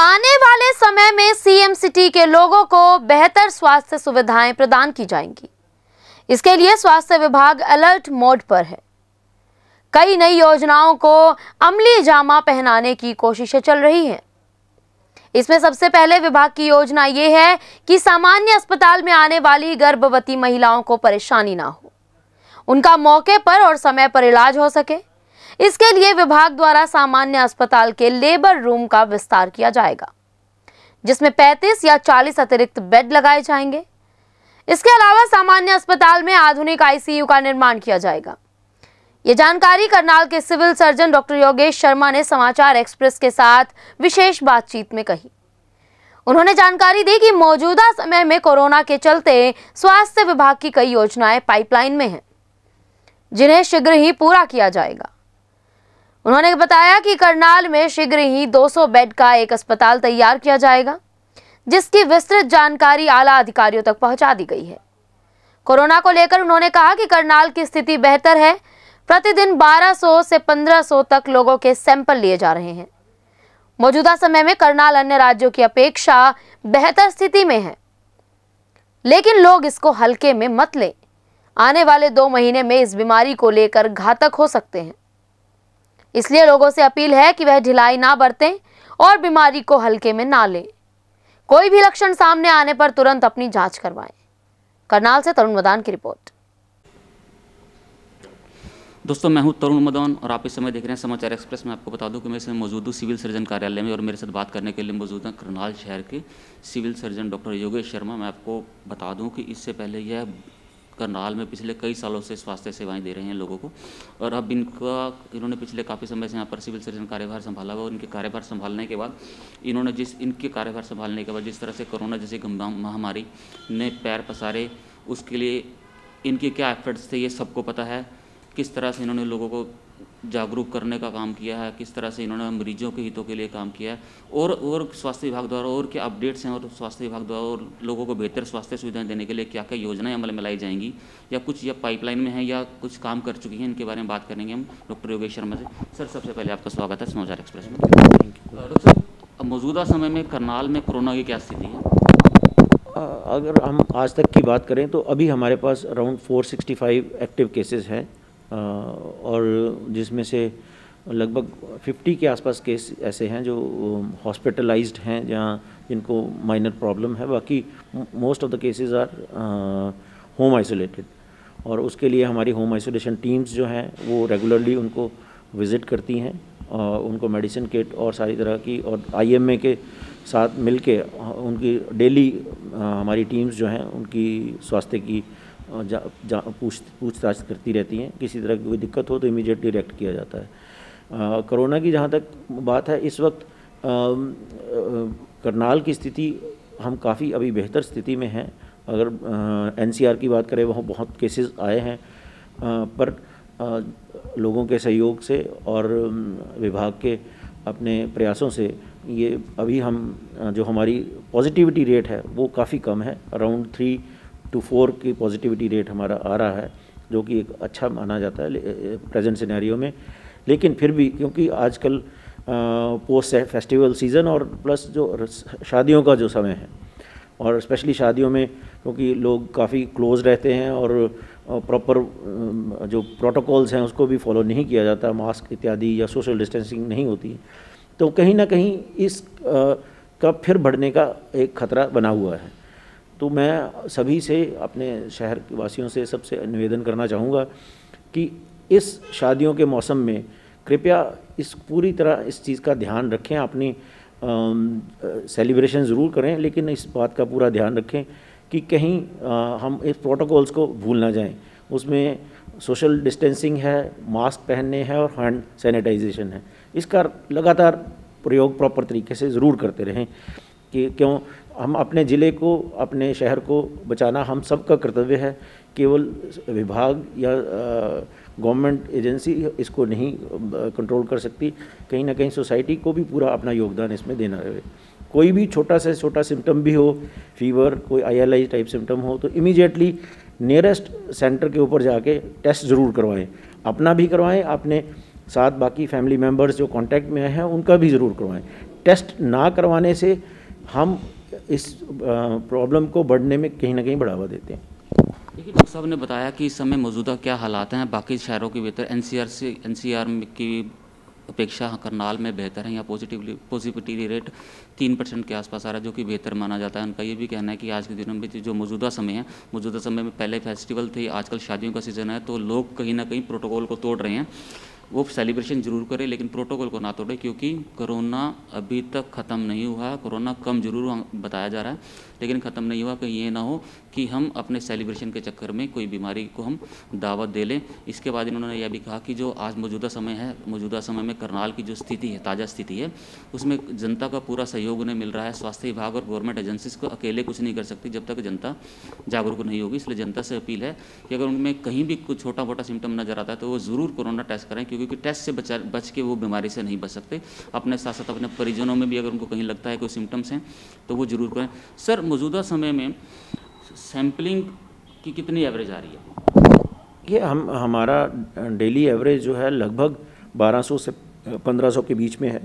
आने वाले समय में सीएम सिटी के लोगों को बेहतर स्वास्थ्य सुविधाएं प्रदान की जाएंगी। इसके लिए स्वास्थ्य विभाग अलर्ट मोड पर है। कई नई योजनाओं को अमली जामा पहनाने की कोशिशें चल रही हैं। इसमें सबसे पहले विभाग की योजना ये है कि सामान्य अस्पताल में आने वाली गर्भवती महिलाओं को परेशानी ना हो, उनका मौके पर और समय पर इलाज हो सके। इसके लिए विभाग द्वारा सामान्य अस्पताल के लेबर रूम का विस्तार किया जाएगा, जिसमें 35 या 40 अतिरिक्त बेड लगाए जाएंगे। इसके अलावा सामान्य अस्पताल में आधुनिक आईसीयू का निर्माण किया जाएगा। ये जानकारी करनाल के civil surgeon doctor Yogesh Sharma ने समाचार एक्सप्रेस के साथ विशेष बातचीत में कही। उन्होंने जानकारी दी कि मौजूदा समय में कोरोना के चलते स्वास्थ्य विभाग की कई योजनाएं पाइपलाइन में हैं, जिन्हें शीघ्र ही पूरा किया जाएगा। उन्होंने बताया कि करनाल में शीघ्र ही 200 बेड का एक अस्पताल तैयार किया जाएगा, जिसकी विस्तृत जानकारी आला अधिकारियों तक पहुंचा दी गई है। कोरोना को लेकर उन्होंने कहा कि करनाल की स्थिति बेहतर है। प्रतिदिन 1200 से 1500 तक लोगों के सैंपल लिए जा रहे हैं। मौजूदा समय में करनाल अन्य राज्यों की अपेक्षा बेहतर स्थिति में है, लेकिन लोग इसको हल्के में मत लें। आने वाले 2 महीने में इस बीमारी को लेकर घातक हो सकते हैं, इसलिए लोगों से अपील है कि वह ढिलाई ना बरतें और बीमारी को हल्के में ना लें। कोई भी लक्षण सामने आने पर तुरंत अपनी जांच करवाएं। करनाल से तरुण मदान की रिपोर्ट। दोस्तों, मैं हूं तरुण मदान और आप इस समय देख रहे हैं समाचार एक्सप्रेस। में आपको बता दूं कि मैं इस समय मौजूद हूँ सिविल सर्जन कार्यालय में और मेरे साथ बात करने के लिए मौजूद हैं करनाल शहर के civil surgeon doctor Yogesh Sharma. मैं आपको बता दूं कि इससे पहले यह करनाल में पिछले कई सालों से स्वास्थ्य सेवाएं दे रहे हैं लोगों को, और अब इन्होंने पिछले काफ़ी समय से यहाँ पर सिविल सर्जन कार्यभार संभाला हुआ। इनके कार्यभार संभालने के बाद जिस तरह से कोरोना जैसी गंभीर महामारी ने पैर पसारे, उसके लिए इनके क्या एफर्ट्स थे ये सबको पता है। किस तरह से इन्होंने लोगों को जागरूक करने का काम किया है, किस तरह से इन्होंने मरीजों के हितों के लिए काम किया है, और स्वास्थ्य विभाग द्वारा और क्या अपडेट्स हैं, और स्वास्थ्य विभाग द्वारा और लोगों को बेहतर स्वास्थ्य सुविधाएं देने के लिए क्या क्या योजनाएं अमल में लाई जाएंगी, या कुछ या पाइपलाइन में है या कुछ काम कर चुकी हैं, इनके बारे में बात करेंगे हम डॉक्टर योगेश शर्मा से। सर, सबसे पहले आपका स्वागत है समाचार एक्सप्रेस में। डॉक्टर साहब, मौजूदा समय में करनाल में कोरोना की क्या स्थिति है? अगर हम आज तक की बात करें तो अभी हमारे पास अराउंड 465 एक्टिव केसेज हैं, और जिसमें से लगभग 50 के आसपास केस ऐसे हैं जो हॉस्पिटलाइज्ड हैं, जहाँ जिनको माइनर प्रॉब्लम है। बाकी most of the cases are home isolated, और उसके लिए हमारी होम आइसोलेशन टीम्स जो हैं वो रेगुलरली उनको विज़िट करती हैं, उनको मेडिसिन किट और सारी तरह की, और आईएमए के साथ मिलके उनकी डेली हमारी टीम्स जो हैं उनकी स्वास्थ्य की पूछताछ करती रहती हैं। किसी तरह की कोई दिक्कत हो तो इमीडिएटली रिएक्ट किया जाता है। कोरोना की जहाँ तक बात है, इस वक्त करनाल की स्थिति हम काफ़ी अभी बेहतर स्थिति में हैं। अगर एनसीआर की बात करें, वहाँ बहुत केसेस आए हैं, पर लोगों के सहयोग से और विभाग के अपने प्रयासों से ये अभी हम जो हमारी पॉजिटिविटी रेट है वो काफ़ी कम है। अराउंड 3 to 4 की पॉजिटिविटी रेट हमारा आ रहा है, जो कि एक अच्छा माना जाता है प्रेजेंट सिनेरियो में। लेकिन फिर भी क्योंकि आजकल पोस्ट फेस्टिवल सीज़न और प्लस जो शादियों का जो समय है, और स्पेशली शादियों में क्योंकि लोग काफ़ी क्लोज रहते हैं और प्रॉपर जो प्रोटोकॉल्स हैं उसको भी फॉलो नहीं किया जाता, मास्क इत्यादि या सोशल डिस्टेंसिंग नहीं होती, तो कहीं ना कहीं इस का फिर बढ़ने का एक खतरा बना हुआ है। तो मैं सभी से, अपने शहर के वासियों से सबसे निवेदन करना चाहूँगा कि इस शादियों के मौसम में कृपया इस पूरी तरह इस चीज़ का ध्यान रखें। अपनी सेलिब्रेशन ज़रूर करें, लेकिन इस बात का पूरा ध्यान रखें कि कहीं हम इस प्रोटोकॉल्स को भूल ना जाएं। उसमें सोशल डिस्टेंसिंग है, मास्क पहनने हैं और हैंड सैनिटाइजेशन है। इसका लगातार प्रयोग प्रॉपर तरीके से ज़रूर करते रहें, कि क्यों हम अपने ज़िले को, अपने शहर को बचाना हम सब का कर्तव्य है। केवल विभाग या गवर्नमेंट एजेंसी इसको नहीं कंट्रोल कर सकती, कहीं ना कहीं सोसाइटी को भी पूरा अपना योगदान इसमें देना है। कोई भी छोटा से छोटा सिम्टम भी हो, फीवर, कोई ILI टाइप सिम्टम हो, तो इमीडिएटली नियरेस्ट सेंटर के ऊपर जाके टेस्ट ज़रूर करवाएं, अपना भी करवाएं, अपने साथ बाकी फैमिली मेम्बर्स जो कॉन्टैक्ट में हैं उनका भी ज़रूर करवाएं। टेस्ट ना करवाने से हम इस प्रॉब्लम को बढ़ने में कहीं ना कहीं बढ़ावा देते हैं। देखिए डॉक्टर साहब ने बताया कि इस समय मौजूदा क्या हालात हैं, बाकी शहरों के बेहतर एनसीआर की अपेक्षा करनाल में बेहतर है। यहाँ पॉजिटिविटी रेट 3% के आसपास आ रहा है जो कि बेहतर माना जाता है। उनका ये भी कहना है कि आज के दिनों में जो मौजूदा समय में पहले फेस्टिवल थे, आजकल शादियों का सीज़न है, तो लोग कहीं ना कहीं प्रोटोकॉल को तोड़ रहे हैं। वो सेलिब्रेशन जरूर करें लेकिन प्रोटोकॉल को ना तोड़े, क्योंकि कोरोना अभी तक ख़त्म नहीं हुआ। कोरोना कम जरूर बताया जा रहा है लेकिन ख़त्म नहीं हुआ। कहीं ये ना हो कि हम अपने सेलिब्रेशन के चक्कर में कोई बीमारी को हम दावत दे लें। इसके बाद इन्होंने यह भी कहा कि जो आज मौजूदा समय में करनाल की जो स्थिति है, ताज़ा स्थिति है, उसमें जनता का पूरा सहयोग उन्हें मिल रहा है। स्वास्थ्य विभाग और गवर्नमेंट एजेंसीज को अकेले कुछ नहीं कर सकती जब तक जनता जागरूक नहीं होगी। इसलिए जनता से अपील है कि अगर उनमें कहीं भी कुछ छोटा मोटा सिम्टम नजर आता है तो वो ज़रूर कोरोना टेस्ट करें, क्योंकि टेस्ट से बच के वो बीमारी से नहीं बच सकते। अपने साथ साथ अपने परिजनों में भी अगर उनको कहीं लगता है कोई सिम्टम्स हैं तो वो ज़रूर करें। सर मौजूदा समय में सैम्पलिंग की कितनी एवरेज आ रही है? ये हमारा डेली एवरेज जो है लगभग 1200 से 1500 के बीच में है,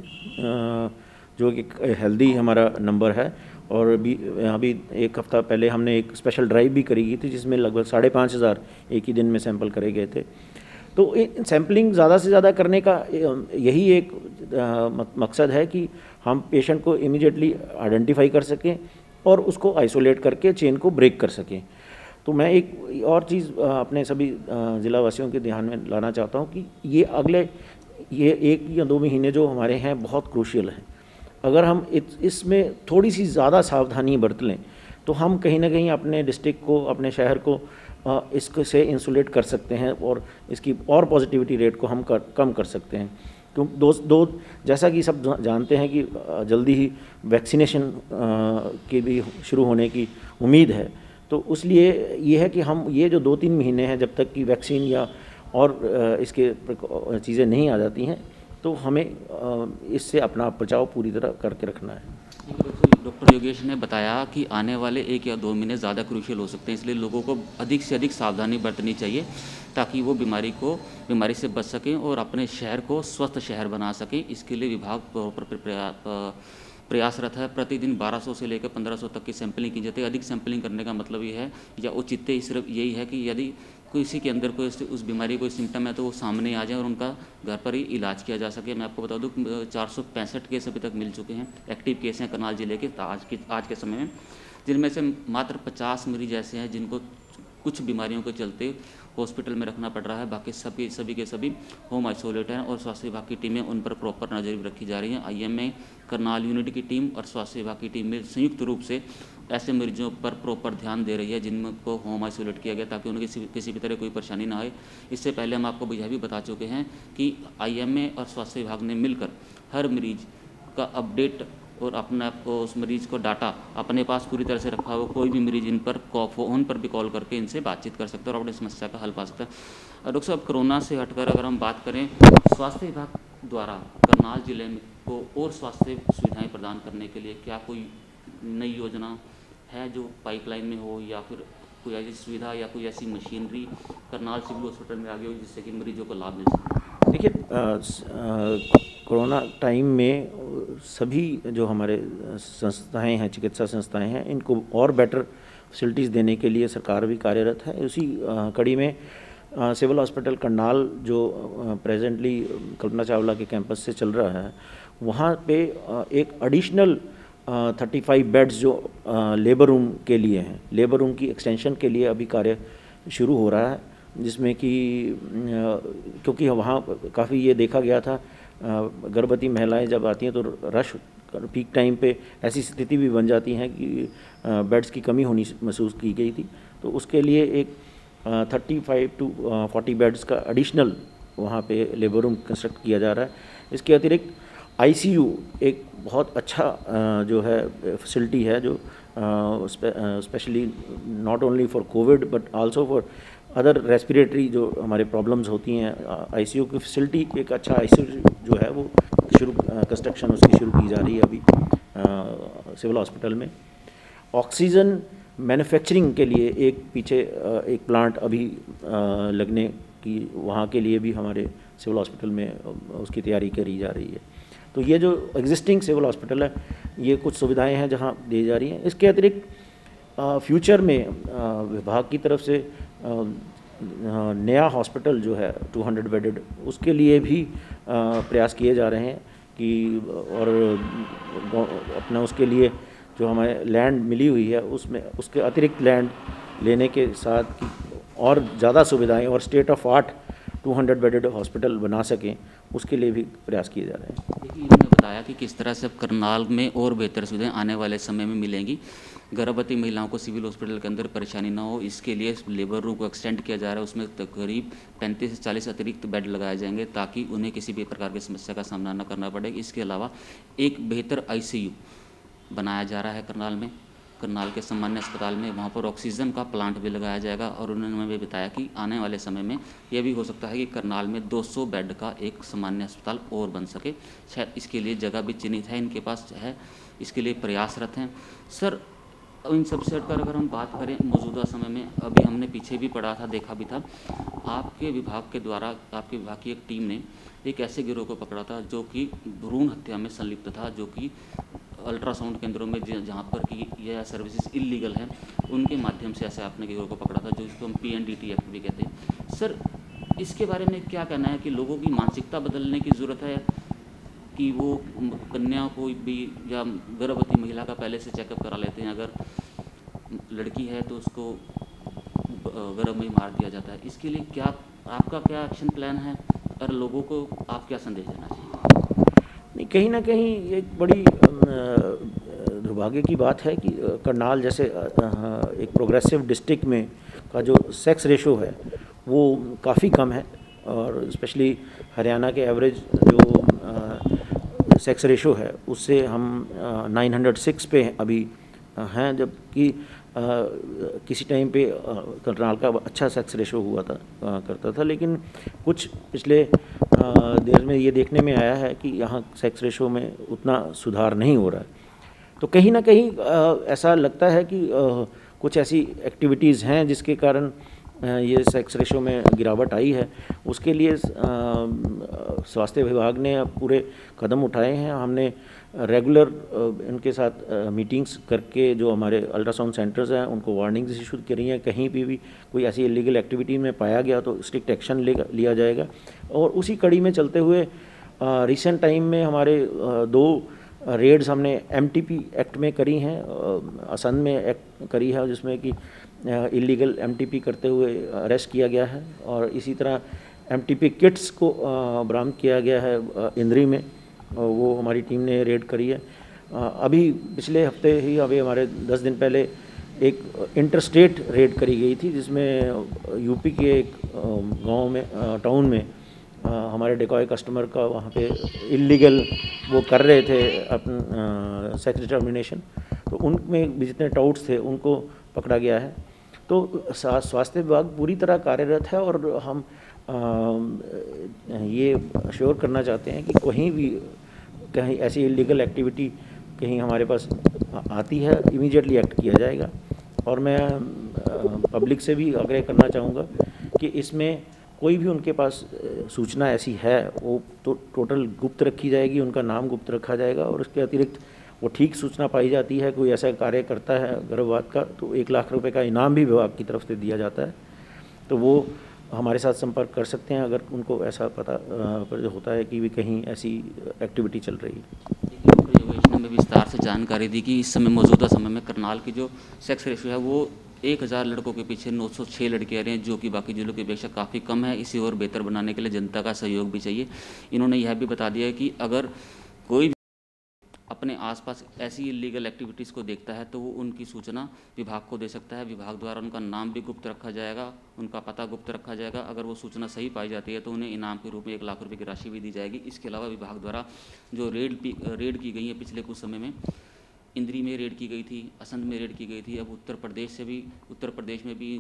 जो कि हेल्दी हमारा नंबर है। और अभी एक हफ़्ता पहले हमने एक स्पेशल ड्राइव भी करी थी जिसमें लगभग 5,500 एक ही दिन में सैंपल करे गए थे। तो सैम्पलिंग ज़्यादा से ज़्यादा करने का यही एक मकसद है कि हम पेशेंट को इमीडिएटली आइडेंटिफाई कर सकें और उसको आइसोलेट करके चेन को ब्रेक कर सकें। तो मैं एक और चीज़ अपने सभी ज़िला वासियों के ध्यान में लाना चाहता हूं कि ये 1 या 2 महीने जो हमारे हैं बहुत क्रूशियल हैं। अगर हम इसमें थोड़ी सी ज़्यादा सावधानी बरत लें तो हम कहीं ना कहीं अपने डिस्ट्रिक्ट को, अपने शहर को इसको से इंसुलेट कर सकते हैं और इसकी और पॉजिटिविटी रेट को हम कम कर सकते हैं। क्योंकि जैसा कि सब जानते हैं कि जल्दी ही वैक्सीनेशन की भी शुरू होने की उम्मीद है। तो इसलिए ये है कि हम ये जो 2-3 महीने हैं जब तक कि वैक्सीन या और इसके चीज़ें नहीं आ जाती हैं तो हमें इससे अपना बचाव पूरी तरह करके रखना है। डॉक्टर योगेश ने बताया कि आने वाले 1 या 2 महीने ज़्यादा क्रूशियल हो सकते हैं, इसलिए लोगों को अधिक से अधिक सावधानी बरतनी चाहिए ताकि वो बीमारी से बच सकें और अपने शहर को स्वस्थ शहर बना सकें। इसके लिए विभाग प्रयासरत है। प्रतिदिन 1200 से लेकर 1500 तक की सैंपलिंग की जाती है। अधिक सैंपलिंग करने का मतलब ये है या औचित्य सिर्फ यही है कि यदि किसी के अंदर कोई उस बीमारी कोई सिम्टम है तो वो सामने आ जाए और उनका घर पर ही इलाज किया जा सके। मैं आपको बता दूं 465 केस अभी तक मिल चुके हैं, एक्टिव केस हैं करनाल ज़िले के आज के समय में, जिनमें से मात्र 50 मरीज ऐसे हैं जिनको कुछ बीमारियों के चलते हॉस्पिटल में रखना पड़ रहा है। बाकी सभी के सभी होम आइसोलेट हैं और स्वास्थ्य विभाग की टीमें उन पर प्रॉपर नज़र रखी जा रही हैं। आईएमए करनाल यूनिट की टीम और स्वास्थ्य विभाग की टीम में संयुक्त रूप से ऐसे मरीजों पर प्रॉपर ध्यान दे रही है जिनको होम आइसोलेट किया गया ताकि उनकी किसी भी तरह कोई परेशानी ना आए। इससे पहले हम आपको यह भी बता चुके हैं कि आईएमए और स्वास्थ्य विभाग ने मिलकर हर मरीज का अपडेट और अपने आपको उस मरीज़ को डाटा अपने पास पूरी तरह से रखा हुआ। कोई भी मरीज इन पर फोन पर भी कॉल करके इनसे बातचीत कर सकता है और अपनी समस्या का हल पा सकता है। और डॉक्टर साहब कोरोना से हटकर अगर हम बात करें, स्वास्थ्य विभाग द्वारा करनाल ज़िले को और स्वास्थ्य सुविधाएं प्रदान करने के लिए क्या कोई नई योजना है जो पाइपलाइन में हो, या फिर कोई ऐसी सुविधा या कोई ऐसी मशीनरी करनाल सिविल हॉस्पिटल में आ गई हो जिससे कि मरीजों को लाभ मिल सके? देखिए कोरोना टाइम में सभी जो हमारे संस्थाएं हैं, चिकित्सा संस्थाएं हैं, इनको और बेटर फैसिलिटीज़ देने के लिए सरकार भी कार्यरत है। उसी कड़ी में सिविल हॉस्पिटल करनाल जो प्रेजेंटली कल्पना चावला के कैंपस से चल रहा है, वहाँ पे एक एडिशनल 35 बेड्स जो लेबर रूम के लिए हैं, लेबर रूम की एक्सटेंशन के लिए अभी कार्य शुरू हो रहा है, जिसमें कि क्योंकि वहाँ काफ़ी ये देखा गया था गर्भवती महिलाएं जब आती हैं तो रश पीक टाइम पे ऐसी स्थिति भी बन जाती है कि बेड्स की कमी होनी महसूस की गई थी। तो उसके लिए एक 35 to 40 बेड्स का एडिशनल वहाँ पे लेबर रूम कंस्ट्रक्ट किया जा रहा है। इसके अतिरिक्त आईसीयू एक बहुत अच्छा जो है फैसिलिटी है जो specially not only for Covid but also for other respiratory जो हमारे प्रॉब्लम्स होती हैं। आईसीयू की फैसिलिटी एक अच्छा आईसीयू जो है वो कंस्ट्रक्शन उसकी शुरू की जा रही है अभी सिविल हॉस्पिटल में। ऑक्सीजन मैन्युफैक्चरिंग के लिए एक पीछे एक प्लांट अभी लगने की वहाँ के लिए भी हमारे सिविल हॉस्पिटल में उसकी तैयारी करी जा रही है। तो ये जो एग्जिस्टिंग सिविल हॉस्पिटल है, ये कुछ सुविधाएं हैं जहां दी जा रही हैं। इसके अतिरिक्त फ्यूचर में विभाग की तरफ से नया हॉस्पिटल जो है 200 बेडेड, उसके लिए भी प्रयास किए जा रहे हैं कि और अपना उसके लिए जो हमें लैंड मिली हुई है उसमें उसके अतिरिक्त लैंड लेने के साथ और ज़्यादा सुविधाएं और state of art 200 bedded hospital बना सकें, उसके लिए भी प्रयास किए जा रहे हैं। देखिए, इन्होंने बताया कि किस तरह से करनाल में और बेहतर सुविधाएं आने वाले समय में मिलेंगी। गर्भवती महिलाओं को सिविल हॉस्पिटल के अंदर परेशानी ना हो, इसके लिए लेबर रूम को एक्सटेंड किया जा रहा है। उसमें करीब 35 से 40 अतिरिक्त बेड लगाए जाएंगे ताकि उन्हें किसी भी प्रकार की समस्या का सामना न करना पड़े। इसके अलावा एक बेहतर ICU बनाया जा रहा है करनाल में, करनाल के सामान्य अस्पताल में। वहाँ पर ऑक्सीजन का प्लांट भी लगाया जाएगा। और उन्होंने भी बताया कि आने वाले समय में यह भी हो सकता है कि करनाल में 200 बेड का एक सामान्य अस्पताल और बन सके। शायद इसके लिए जगह भी चिन्हित है, इनके पास है, इसके लिए प्रयासरत हैं। सर, इन सबसे पर अगर हम बात करें मौजूदा समय में, अभी हमने पीछे भी पढ़ा था, देखा भी था, आपके विभाग के द्वारा आपके विभाग की एक टीम ने एक ऐसे गिरोह को पकड़ा था जो कि भ्रूण हत्या में संलिप्त था, जो कि अल्ट्रासाउंड केंद्रों में जहाँ पर कि यह सर्विसेज इलीगल हैं, उनके माध्यम से ऐसे आपने गिरोह को पकड़ा था, जो इसको हम PNDT एक्ट भी कहते हैं। सर, इसके बारे में क्या कहना है कि लोगों की मानसिकता बदलने की ज़रूरत है कि वो कन्या को भी या गर्भवती महिला का पहले से चेकअप करा लेते हैं, अगर लड़की है तो उसको गर्भ में ही मार दिया जाता है। इसके लिए क्या आपका क्या एक्शन प्लान है और लोगों को आप क्या संदेश देना चाहिए? नहीं, कहीं ना कहीं एक बड़ी दुर्भाग्य की बात है कि करनाल जैसे एक प्रोग्रेसिव डिस्ट्रिक्ट में का जो सेक्स रेशो है वो काफ़ी कम है, और स्पेशली हरियाणा के एवरेज जो सेक्स रेशो है उससे हम 906 पे अभी हैं, जबकि किसी टाइम पे करनाल का अच्छा सेक्स रेशो हुआ था करता था, लेकिन कुछ पिछले देर में ये देखने में आया है कि यहाँ सेक्स रेशो में उतना सुधार नहीं हो रहा है। तो कहीं ना कहीं ऐसा लगता है कि कुछ ऐसी एक्टिविटीज़ हैं जिसके कारण ये सेक्स रेशो में गिरावट आई है। उसके लिए स्वास्थ्य विभाग ने पूरे कदम उठाए हैं। हमने रेगुलर इनके साथ मीटिंग्स करके जो हमारे अल्ट्रासाउंड सेंटर्स हैं उनको वार्निंग्स इशू करी हैं, कहीं पे भी कोई ऐसी इलीगल एक्टिविटी में पाया गया तो स्ट्रिक्ट एक्शन लिया जाएगा। और उसी कड़ी में चलते हुए रिसेंट टाइम में हमारे 2 रेड्स हमने MTP एक्ट में करी हैं, असंद में एक्ट करी है जिसमें कि इलीगल MTP करते हुए अरेस्ट किया गया है, और इसी तरह MTP किट्स को बरामद किया गया है इंद्री में, वो हमारी टीम ने रेड करी है। अभी पिछले हफ्ते ही अभी हमारे 10 दिन पहले एक इंटरस्टेट रेड करी गई थी जिसमें यूपी के एक गांव में टाउन में हमारे डिकॉय कस्टमर का वहाँ पे इलीगल वो कर रहे थे अपना सेक्स डिटर्मिनेशन, तो उनमें जितने टाउट्स थे उनको पकड़ा गया है। तो स्वास्थ्य विभाग पूरी तरह कार्यरत है, और हम ये श्योर करना चाहते हैं कि कहीं भी कहीं ऐसी इलीगल एक्टिविटी कहीं हमारे पास आती है इमीडिएटली एक्ट किया जाएगा। और मैं पब्लिक से भी आग्रह करना चाहूँगा कि इसमें कोई भी उनके पास सूचना ऐसी है वो तो टोटल गुप्त रखी जाएगी, उनका नाम गुप्त रखा जाएगा। और उसके अतिरिक्त वो ठीक सूचना पाई जाती है कोई ऐसा कार्य करता है गर्भपात का, तो 1 लाख रुपए का इनाम भी विभाग की तरफ से दिया जाता है। तो वो हमारे साथ संपर्क कर सकते हैं अगर उनको ऐसा पता होता है कि भी कहीं ऐसी एक्टिविटी चल रही है। योगेश ने विस्तार से जानकारी दी कि इस समय मौजूदा समय में करनाल की जो सेक्स रेशो है वो 1000 लड़कों के पीछे 906 लड़कियां रही हैं, जो कि बाकी जिलों की अपेक्षा काफ़ी कम है। इसी और बेहतर बनाने के लिए जनता का सहयोग भी चाहिए। इन्होंने यह भी बता दिया कि अगर कोई अपने आसपास ऐसी इलीगल एक्टिविटीज़ को देखता है तो वो उनकी सूचना विभाग को दे सकता है। विभाग द्वारा उनका नाम भी गुप्त रखा जाएगा, उनका पता गुप्त रखा जाएगा। अगर वो सूचना सही पाई जाती है तो उन्हें इनाम के रूप में 1 लाख रुपए की राशि भी दी जाएगी। इसके अलावा विभाग द्वारा जो रेड की गई है पिछले कुछ समय में, इंद्री में रेड की गई थी, असंद में रेड की गई थी, अब उत्तर प्रदेश में भी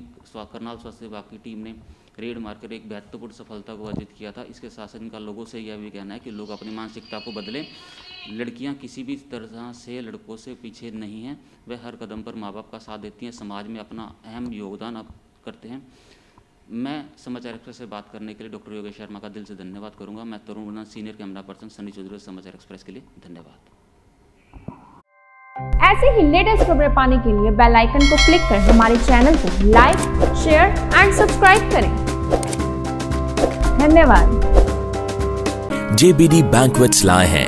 करनाल स्वास्थ्य विभाग की टीम ने रेड मारकर एक महत्वपूर्ण सफलता को अर्जित किया था। इसके साथ साथ इनका लोगों से यह भी कहना है कि लोग अपनी मानसिकता को बदलें। लड़कियां किसी भी तरह से लड़कों से पीछे नहीं हैं, वह हर कदम पर माँ बाप का साथ देती हैं, समाज में अपना अहम योगदान करते हैं। मैं समाचार एक्सप्रेस से बात करने के लिए डॉक्टर योगेश शर्मा का दिल से धन्यवाद करूंगा। मैं Tarun Madan, senior camera person Sunny Chaudhary, Samachar Express के लिए धन्यवाद। ऐसे ही लेटेस्ट खबरें पाने के लिए बेल आइकन को क्लिक करें। हमारे चैनल को लाइक, शेयर एंड सब्सक्राइब करें। धन्यवाद। जेबीडी बैंक्वेट्स लाए हैं